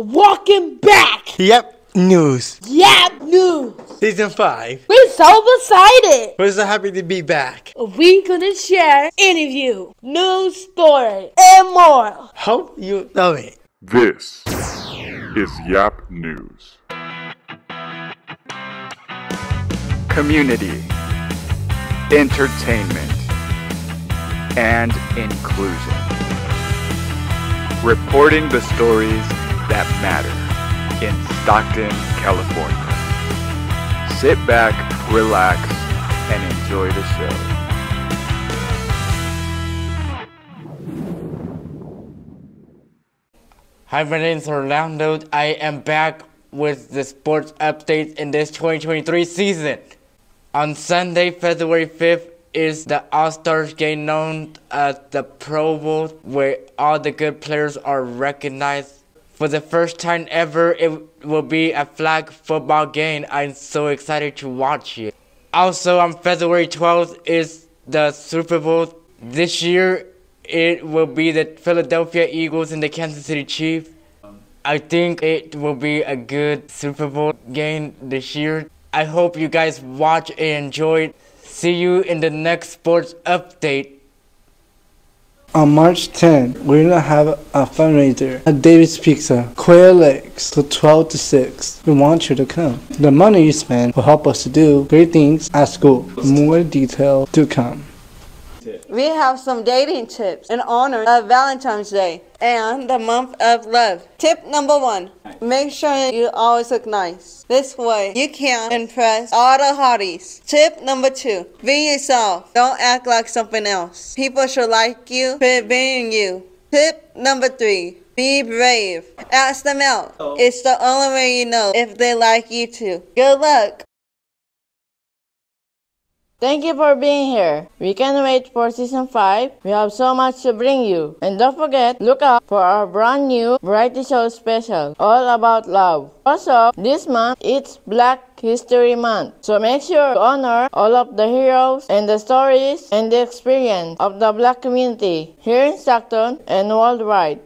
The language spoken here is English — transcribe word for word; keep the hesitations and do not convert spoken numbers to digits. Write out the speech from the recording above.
Walking back. Yep News. Yap News. Season five. We're so excited. We're so happy to be back. We're gonna share interview, news story, and more. Hope you love it. This is Yap News. Community, entertainment, and inclusion. Reporting the stories that matter in Stockton, California. Sit back, relax, and enjoy the show. Hi, my name is Orlando. I am back with the sports updates in this twenty twenty-three season. On Sunday, February fifth, is the All-Stars game known as the Pro Bowl, where all the good players are recognized. For the first time ever, it will be a flag football game. I'm so excited to watch it. Also, on February twelfth is the Super Bowl. This year, it will be the Philadelphia Eagles and the Kansas City Chiefs. I think it will be a good Super Bowl game this year. I hope you guys watch and enjoy. See you in the next sports update. On March tenth, we're going to have a fundraiser at Davis Pizza, Quail Lakes, from twelve to six. We want you to come. The money you spend will help us to do great things at school. More detail to come. We have some dating tips in honor of Valentine's Day and the month of love. Tip number one, make sure you always look nice. This way, you can impress all the hotties. Tip number two, be yourself. Don't act like something else. People should like you for being you. Tip number three, be brave. Ask them out. It's the only way you know if they like you too. Good luck. Thank you for being here. We can't wait for Season five. We have so much to bring you. And don't forget, look out for our brand new variety show special, all about love. Also, this month, it's Black History Month. So make sure to honor all of the heroes and the stories and the experience of the Black community here in Stockton and worldwide.